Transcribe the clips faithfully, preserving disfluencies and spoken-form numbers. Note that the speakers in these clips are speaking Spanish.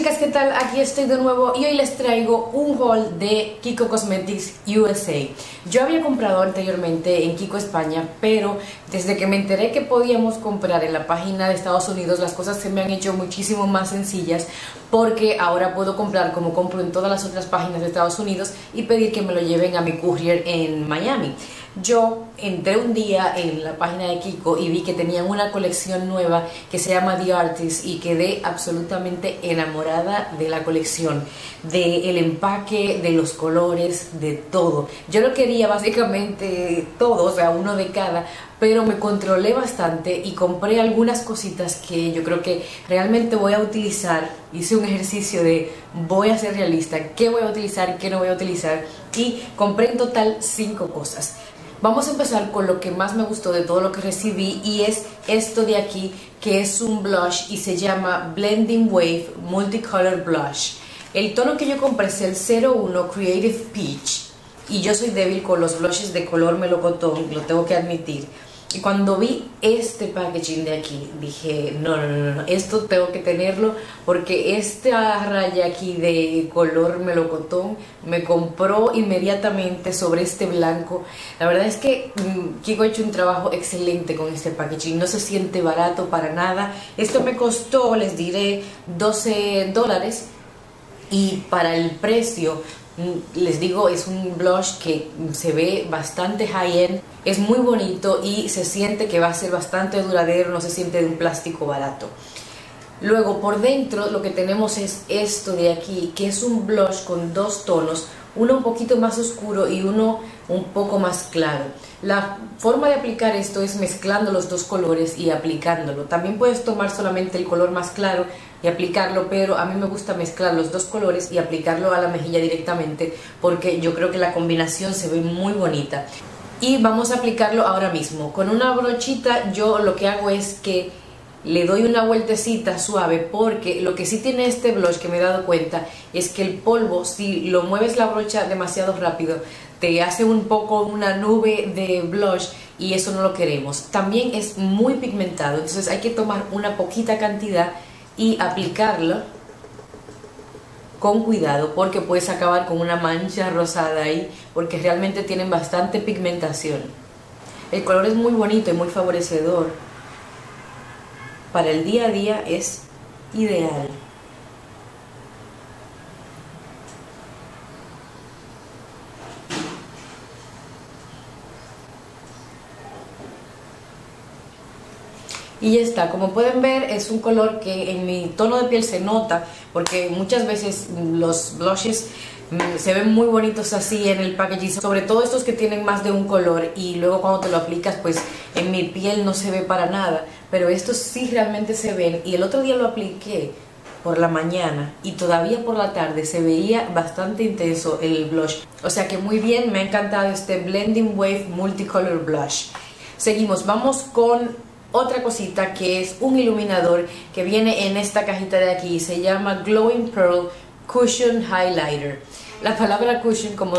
chicas, ¿qué tal? Aquí estoy de nuevo y hoy les traigo un haul de Kiko Cosmetics U S A. Yo había comprado anteriormente en Kiko España, pero desde que me enteré que podíamos comprar en la página de Estados Unidos, las cosas se me han hecho muchísimo más sencillas, porque ahora puedo comprar como compro en todas las otras páginas de Estados Unidos y pedir que me lo lleven a mi courier en Miami. Yo entré un día en la página de Kiko y vi que tenían una colección nueva que se llama The Artist y quedé absolutamente enamorada de la colección, del empaque, de los colores, de todo. Yo lo quería básicamente todo, o sea, uno de cada, pero me controlé bastante y compré algunas cositas que yo creo que realmente voy a utilizar. Hice un ejercicio de voy a ser realista, qué voy a utilizar, qué no voy a utilizar, y compré en total cinco cosas. Vamos a empezar con lo que más me gustó de todo lo que recibí, y es esto de aquí, que es un blush y se llama Blending Wave Multicolor Blush. El tono que yo compré es el cero uno Creative Peach, y yo soy débil con los blushes de color melocotón, lo tengo que admitir. Y cuando vi este packaging de aquí, dije, no, no, no, no, esto tengo que tenerlo, porque esta raya aquí de color melocotón me compró inmediatamente sobre este blanco. La verdad es que Kiko ha hecho un trabajo excelente con este packaging, no se siente barato para nada. Esto me costó, les diré, doce dólares, y para el precio, les digo, es un blush que se ve bastante high-end, es muy bonito y se siente que va a ser bastante duradero, no se siente de un plástico barato. Luego por dentro lo que tenemos es esto de aquí, que es un blush con dos tonos, uno un poquito más oscuro y uno un poco más claro. La forma de aplicar esto es mezclando los dos colores y aplicándolo. También puedes tomar solamente el color más claro y aplicarlo, pero a mí me gusta mezclar los dos colores y aplicarlo a la mejilla directamente, porque yo creo que la combinación se ve muy bonita. Y vamos a aplicarlo ahora mismo. Con una brochita yo lo que hago es que le doy una vueltecita suave, porque lo que sí tiene este blush que me he dado cuenta es que el polvo, si lo mueves la brocha demasiado rápido, te hace un poco una nube de blush y eso no lo queremos. También es muy pigmentado, entonces hay que tomar una poquita cantidad y aplicarlo con cuidado, porque puedes acabar con una mancha rosada ahí, porque realmente tienen bastante pigmentación. El color es muy bonito y muy favorecedor. Para el día a día es ideal. Y ya está, como pueden ver es un color que en mi tono de piel se nota, porque muchas veces los blushes se ven muy bonitos así en el packaging, sobre todo estos que tienen más de un color, y luego cuando te lo aplicas pues en mi piel no se ve para nada, pero estos sí realmente se ven. Y el otro día lo apliqué por la mañana y todavía por la tarde se veía bastante intenso el blush, o sea que muy bien, me ha encantado este Blending Wave Multicolor Blush. Seguimos, vamos con otra cosita, que es un iluminador que viene en esta cajita de aquí, se llama Glowing Pearl Cushion Highlighter. La palabra cushion, como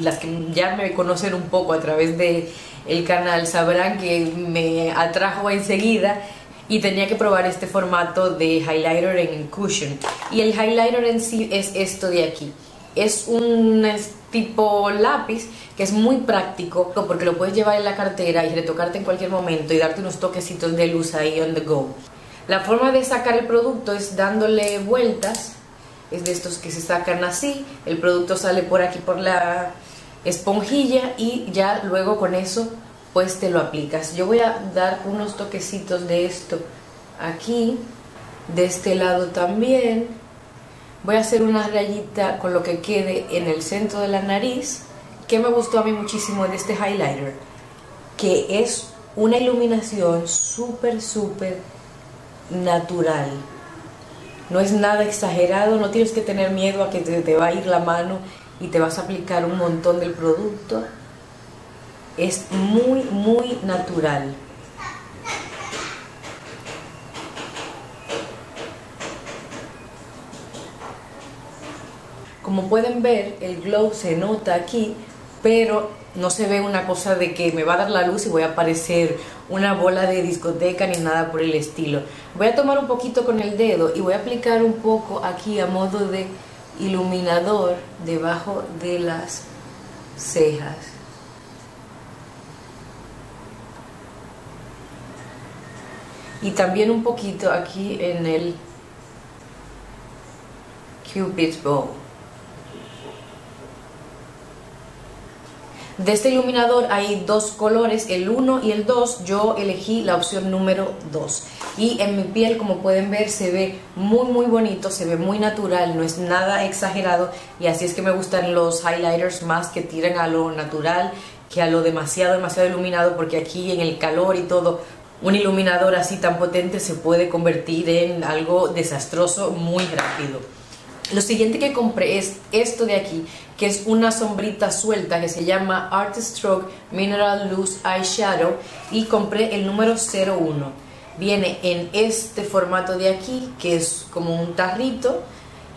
las que ya me conocen un poco a través del canal sabrán que me atrajo enseguida, y tenía que probar este formato de highlighter en cushion. Y el highlighter en sí es esto de aquí, es un tipo lápiz que es muy práctico, porque lo puedes llevar en la cartera y retocarte en cualquier momento y darte unos toquecitos de luz ahí on the go. La forma de sacar el producto es dándole vueltas, es de estos que se sacan así, el producto sale por aquí por la esponjilla y ya luego con eso pues te lo aplicas. Yo voy a dar unos toquecitos de esto aquí, de este lado también. Voy a hacer una rayita con lo que quede en el centro de la nariz. Que me gustó a mí muchísimo de este highlighter, que es una iluminación súper, súper natural. No es nada exagerado, no tienes que tener miedo a que te, te va a ir la mano y te vas a aplicar un montón del producto. Es muy, muy natural. Como pueden ver, el glow se nota aquí, pero No se ve una cosa de que me va a dar la luz y voy a parecer una bola de discoteca ni nada por el estilo. Voy a tomar un poquito con el dedo y voy a aplicar un poco aquí a modo de iluminador debajo de las cejas. Y también un poquito aquí en el Cupid's Bow. De este iluminador hay dos colores, el uno y el dos, yo elegí la opción número dos. Y en mi piel, como pueden ver, se ve muy muy bonito, se ve muy natural, no es nada exagerado. Y así es que me gustan los highlighters más que tiran a lo natural que a lo demasiado, demasiado iluminado, porque aquí en el calor y todo, un iluminador así tan potente se puede convertir en algo desastroso muy rápido. Lo siguiente que compré es esto de aquí, que es una sombrita suelta que se llama Art Stroke Mineral Loose Eyeshadow, y compré el número cero uno. Viene en este formato de aquí, que es como un tarrito,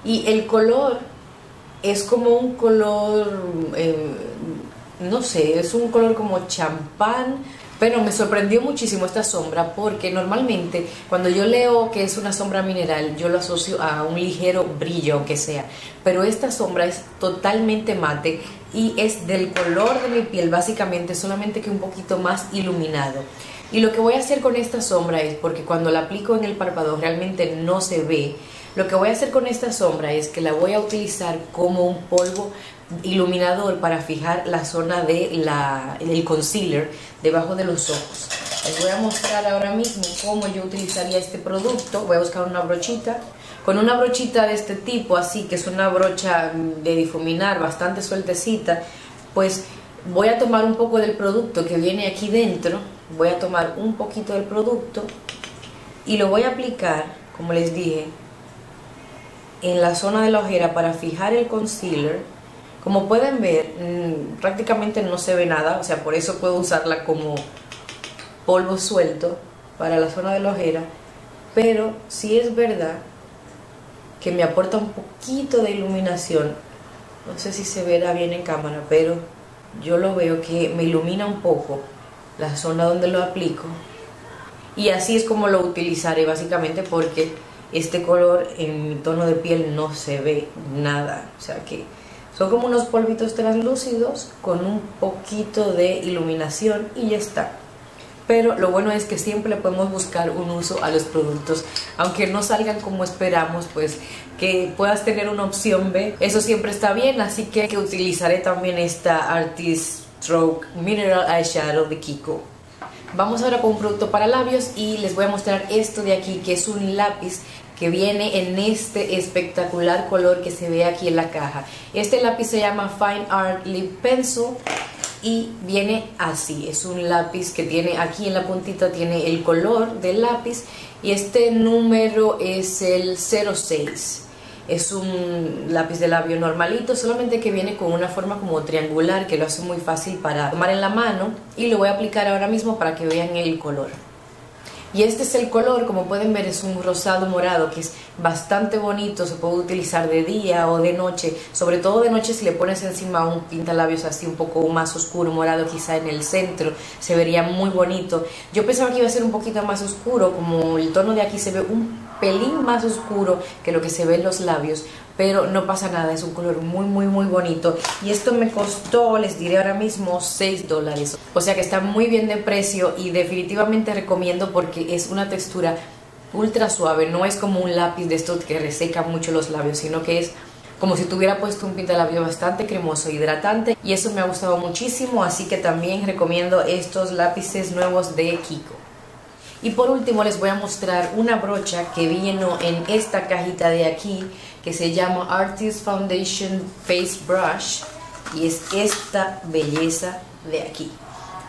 y el color es como un color, eh, no sé, es un color como champán. Pero me sorprendió muchísimo esta sombra, porque normalmente cuando yo leo que es una sombra mineral, yo lo asocio a un ligero brillo, aunque sea. Pero esta sombra es totalmente mate y es del color de mi piel básicamente, solamente que un poquito más iluminado. Y lo que voy a hacer con esta sombra es, porque cuando la aplico en el párpado realmente no se ve, lo que voy a hacer con esta sombra es que la voy a utilizar como un polvo iluminador para fijar la zona de la, del concealer debajo de los ojos. Les voy a mostrar ahora mismo cómo yo utilizaría este producto. Voy a buscar una brochita. Con una brochita de este tipo, así que es una brocha de difuminar bastante sueltecita, pues voy a tomar un poco del producto que viene aquí dentro. Voy a tomar un poquito del producto y lo voy a aplicar, como les dije, en la zona de la ojera para fijar el concealer. Como pueden ver, mmm, prácticamente no se ve nada, o sea, por eso puedo usarla como polvo suelto para la zona de la ojera. Pero sí es verdad que me aporta un poquito de iluminación. No sé si se verá bien en cámara, pero yo lo veo que me ilumina un poco la zona donde lo aplico. Y así es como lo utilizaré básicamente, porque este color en mi tono de piel no se ve nada, o sea que son como unos polvitos translúcidos con un poquito de iluminación y ya está. Pero lo bueno es que siempre podemos buscar un uso a los productos. Aunque no salgan como esperamos, pues que puedas tener una opción B. Eso siempre está bien, así que, que utilizaré también esta Artist Stroke Mineral Eyeshadow de Kiko. Vamos ahora con un producto para labios y les voy a mostrar esto de aquí, que es un lápiz que viene en este espectacular color que se ve aquí en la caja. Este lápiz se llama Fine Art Lip Pencil y viene así. Es un lápiz que tiene aquí en la puntita, tiene el color del lápiz, y este número es el cero seis. Es un lápiz de labio normalito, solamente que viene con una forma como triangular que lo hace muy fácil para tomar en la mano, y lo voy a aplicar ahora mismo para que vean el color. Y este es el color, como pueden ver, es un rosado morado que es bastante bonito, se puede utilizar de día o de noche, sobre todo de noche si le pones encima un pintalabios así un poco más oscuro, morado quizá en el centro, se vería muy bonito. Yo pensaba que iba a ser un poquito más oscuro, como el tono de aquí se ve un pelín más oscuro que lo que se ve en los labios, pero no pasa nada, es un color muy muy muy bonito, y esto me costó, les diré ahora mismo, seis dólares, o sea que está muy bien de precio y definitivamente recomiendo, porque es una textura ultra suave, no es como un lápiz de estos que reseca mucho los labios, sino que es como si tuviera puesto un pintalabio bastante cremoso, hidratante, y eso me ha gustado muchísimo, así que también recomiendo estos lápices nuevos de Kiko. Y por último les voy a mostrar una brocha que vino en esta cajita de aquí, que se llama Artist Foundation Face Brush, y es esta belleza de aquí.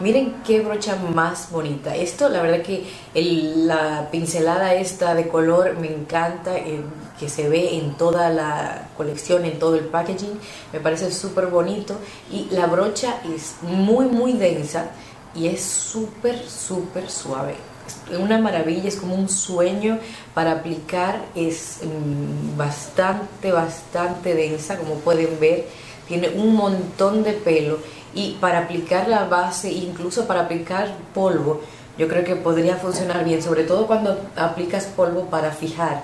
Miren qué brocha más bonita. Esto, la verdad que el, la pincelada esta de color me encanta, eh, que se ve en toda la colección, en todo el packaging, me parece súper bonito, y la brocha es muy muy densa y es súper súper suave. Es una maravilla, es como un sueño para aplicar, es mmm, bastante, bastante densa, como pueden ver. Tiene un montón de pelo y para aplicar la base, incluso para aplicar polvo, yo creo que podría funcionar bien, sobre todo cuando aplicas polvo para fijar,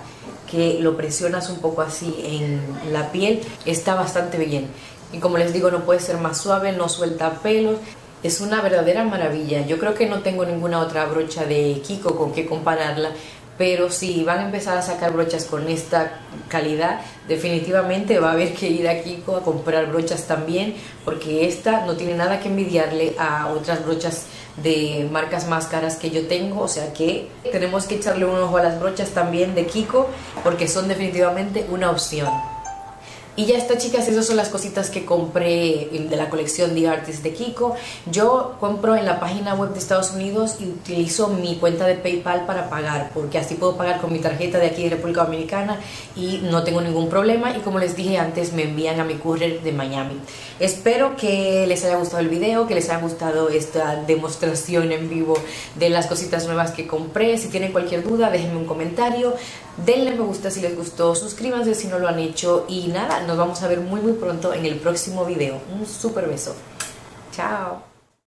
que lo presionas un poco así en la piel, está bastante bien. Y como les digo, no puede ser más suave, no suelta pelos, es una verdadera maravilla. Yo creo que no tengo ninguna otra brocha de Kiko con que compararla, pero si van a empezar a sacar brochas con esta calidad, definitivamente va a haber que ir a Kiko a comprar brochas también, porque esta no tiene nada que envidiarle a otras brochas de marcas más caras que yo tengo. O sea que tenemos que echarle un ojo a las brochas también de Kiko, porque son definitivamente una opción. Y ya está, chicas, esas son las cositas que compré de la colección The Artist de Kiko. Yo compro en la página web de Estados Unidos y utilizo mi cuenta de PayPal para pagar, porque así puedo pagar con mi tarjeta de aquí de República Dominicana y no tengo ningún problema. Y como les dije antes, me envían a mi courier de Miami. Espero que les haya gustado el video, que les haya gustado esta demostración en vivo de las cositas nuevas que compré. Si tienen cualquier duda, déjenme un comentario, denle me gusta si les gustó, suscríbanse si no lo han hecho y nada, nos vamos a ver muy muy pronto en el próximo video. Un super beso. Chao.